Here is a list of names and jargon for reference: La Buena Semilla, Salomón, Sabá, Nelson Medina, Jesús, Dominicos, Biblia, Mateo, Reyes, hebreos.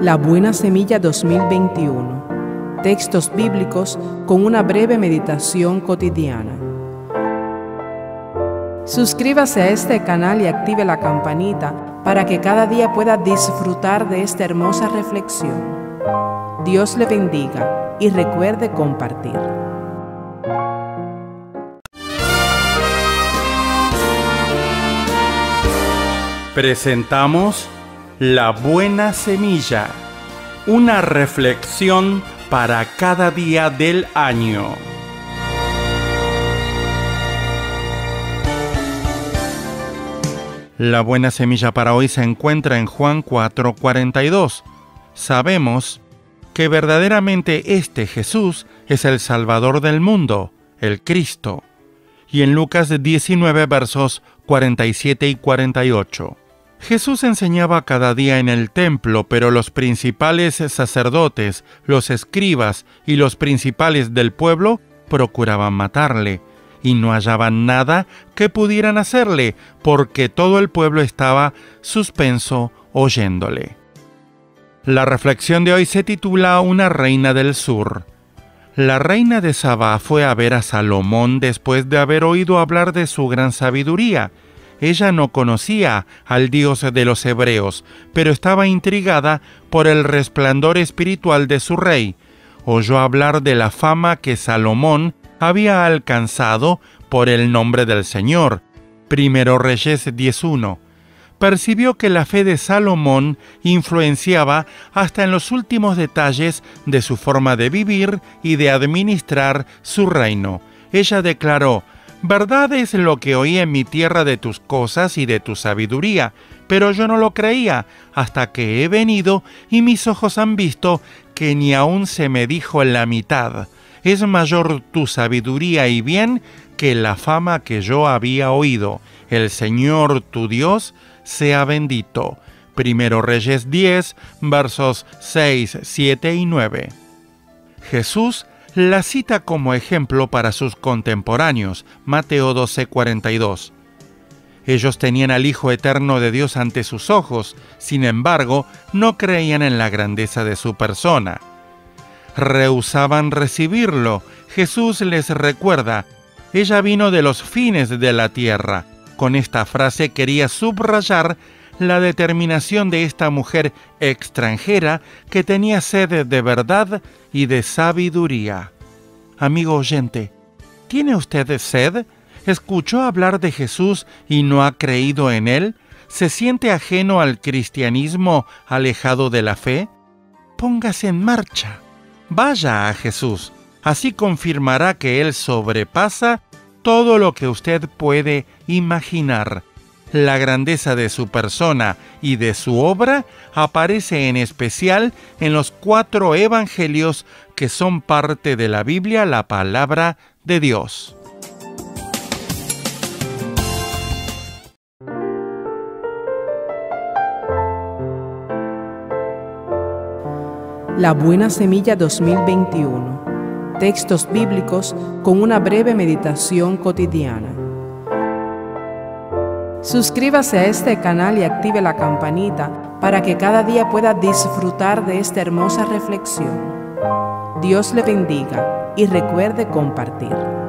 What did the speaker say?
La Buena Semilla 2021. Textos bíblicos con una breve meditación cotidiana. Suscríbase a este canal y active la campanita para que cada día pueda disfrutar de esta hermosa reflexión. Dios le bendiga y recuerde compartir. Presentamos La Buena Semilla, una reflexión para cada día del año. La Buena Semilla para hoy se encuentra en Juan 4:42. Sabemos que verdaderamente este Jesús es el Salvador del mundo, el Cristo. Y en Lucas 19, versos 47 y 48. Jesús enseñaba cada día en el templo, pero los principales sacerdotes, los escribas y los principales del pueblo procuraban matarle, y no hallaban nada que pudieran hacerle, porque todo el pueblo estaba suspenso oyéndole. La reflexión de hoy se titula Una reina del sur. La reina de Sabá fue a ver a Salomón después de haber oído hablar de su gran sabiduría. Ella no conocía al Dios de los hebreos, pero estaba intrigada por el resplandor espiritual de su rey. Oyó hablar de la fama que Salomón había alcanzado por el nombre del Señor. Primero Reyes 10:1. Percibió que la fe de Salomón influenciaba hasta en los últimos detalles de su forma de vivir y de administrar su reino. Ella declaró: «Verdad es lo que oí en mi tierra de tus cosas y de tu sabiduría, pero yo no lo creía hasta que he venido y mis ojos han visto que ni aún se me dijo en la mitad. Es mayor tu sabiduría y bien que la fama que yo había oído. El Señor tu Dios sea bendito». Primero Reyes 10, versos 6, 7 y 9. Jesús la cita como ejemplo para sus contemporáneos, Mateo 12, 42. Ellos tenían al Hijo Eterno de Dios ante sus ojos, sin embargo, no creían en la grandeza de su persona. Rehusaban recibirlo. Jesús les recuerda: ella vino de los fines de la tierra. Con esta frase quería subrayar la determinación de esta mujer extranjera que tenía sed de verdad y de sabiduría. Amigo oyente, ¿tiene usted sed? ¿Escuchó hablar de Jesús y no ha creído en él? ¿Se siente ajeno al cristianismo, alejado de la fe? Póngase en marcha. Vaya a Jesús. Así confirmará que él sobrepasa todo lo que usted puede imaginar. La grandeza de su persona y de su obra aparece en especial en los 4 evangelios que son parte de la Biblia, la palabra de Dios. La Buena Semilla 2021. Textos bíblicos con una breve meditación cotidiana. Suscríbase a este canal y active la campanita para que cada día pueda disfrutar de esta hermosa reflexión. Dios le bendiga y recuerde compartir.